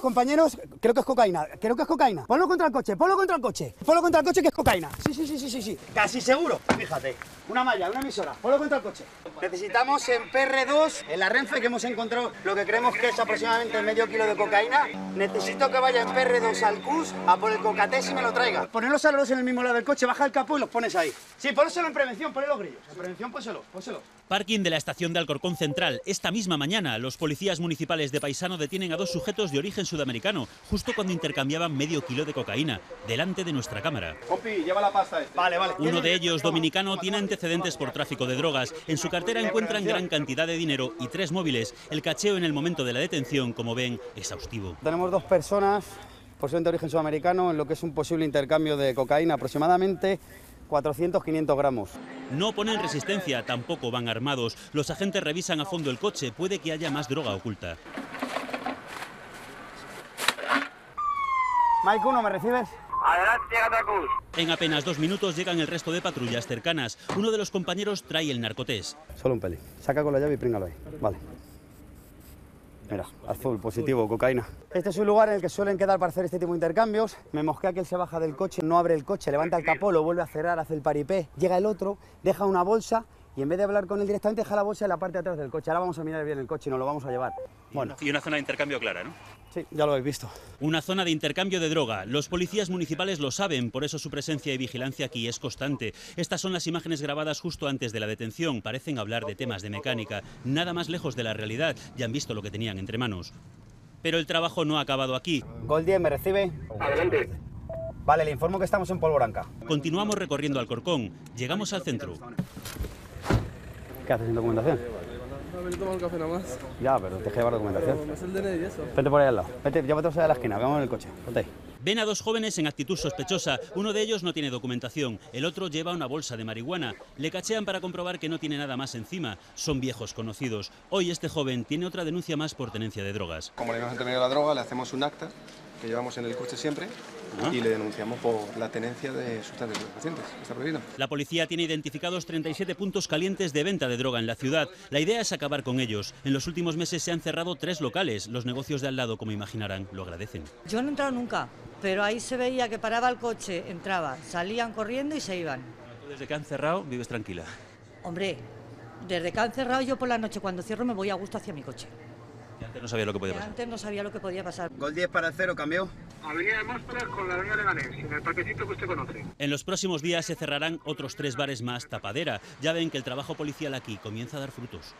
Compañeros, creo que es cocaína, Ponlo contra el coche, que es cocaína. Sí. Casi seguro. Fíjate, una malla, una emisora. Ponlo contra el coche. Necesitamos en PR2, en la Renfe, que hemos encontrado lo que creemos que es aproximadamente medio kilo de cocaína. Necesito que vaya en PR2 al CUS a por el cocatés y me lo traiga. Ponerlos a los en el mismo lado del coche, baja el capó y los pones ahí. Sí, pónselo en prevención, ponle los grillos. En prevención, pónselo. Parking de la estación de Alcorcón Central. Esta misma mañana, los policías municipales de Paisano detienen a dos sujetos de origen sudamericano, justo cuando intercambiaban medio kilo de cocaína, delante de nuestra cámara. Compi, lleva la pasta este. Vale. Uno de ellos, dominicano, tiene antecedentes por tráfico de drogas. En su cartera encuentran gran cantidad de dinero y 3 móviles. El cacheo en el momento de la detención, como ven, exhaustivo. Tenemos 2 personas, posiblemente de origen sudamericano, en lo que es un posible intercambio de cocaína, aproximadamente 400-500 gramos. No ponen resistencia, tampoco van armados. Los agentes revisan a fondo el coche, puede que haya más droga oculta. Mike 1, ¿me recibes? Adelante, llegando a CUS. En apenas 2 minutos llegan el resto de patrullas cercanas. Uno de los compañeros trae el narcotés. Solo un pelín. Saca con la llave y príngalo ahí. Vale. Mira, azul, positivo, cocaína. Este es un lugar en el que suelen quedar para hacer este tipo de intercambios. Me mosquea que él se baja del coche, no abre el coche, levanta el capó, lo vuelve a cerrar, hace el paripé. Llega el otro, deja una bolsa y en vez de hablar con él directamente, deja la bolsa en la parte de atrás del coche. Ahora vamos a mirar bien el coche y nos lo vamos a llevar. Bueno. Y una zona de intercambio clara, ¿no? Sí, ya lo habéis visto. Una zona de intercambio de droga. Los policías municipales lo saben, por eso su presencia y vigilancia aquí es constante. Estas son las imágenes grabadas justo antes de la detención. Parecen hablar de temas de mecánica, nada más lejos de la realidad. Ya han visto lo que tenían entre manos. Pero el trabajo no ha acabado aquí. Gol 10, ¿me recibe? Adelante. Vale, le informo que estamos en Polvoranca. Continuamos recorriendo Alcorcón. Llegamos al centro. ¿Qué haces sin documentación? Vení a tomar un café nada más. Ya, pero te deja llevar documentación. No es el DNI eso. Vete por ahí al lado. Vete, llévate a la esquina, vamos en el coche. Ponte ahí. Ven a 2 jóvenes en actitud sospechosa. Uno de ellos no tiene documentación. El otro lleva una bolsa de marihuana. Le cachean para comprobar que no tiene nada más encima. Son viejos conocidos. Hoy este joven tiene otra denuncia más por tenencia de drogas. Como le hemos detenido la droga, le hacemos un acta que llevamos en el coche siempre. Y le denunciamos por la tenencia de sustancias estupefacientes. Está prohibido. La policía tiene identificados 37 puntos calientes de venta de droga en la ciudad. La idea es acabar con ellos. En los últimos meses se han cerrado 3 locales. Los negocios de al lado, como imaginarán, lo agradecen. Yo no he entrado nunca, pero ahí se veía que paraba el coche, entraba, salían corriendo y se iban. Desde que han cerrado, vives tranquila. Hombre, desde que han cerrado yo por la noche cuando cierro me voy a gusto hacia mi coche. Antes no sabía lo que podía pasar. Gol 10 para el 0, ¿cambió? Avenida de Móstoles con la avenida Leganés, en el parquecito que usted conoce. En los próximos días se cerrarán otros 3 bares más tapadera. Ya ven que el trabajo policial aquí comienza a dar frutos.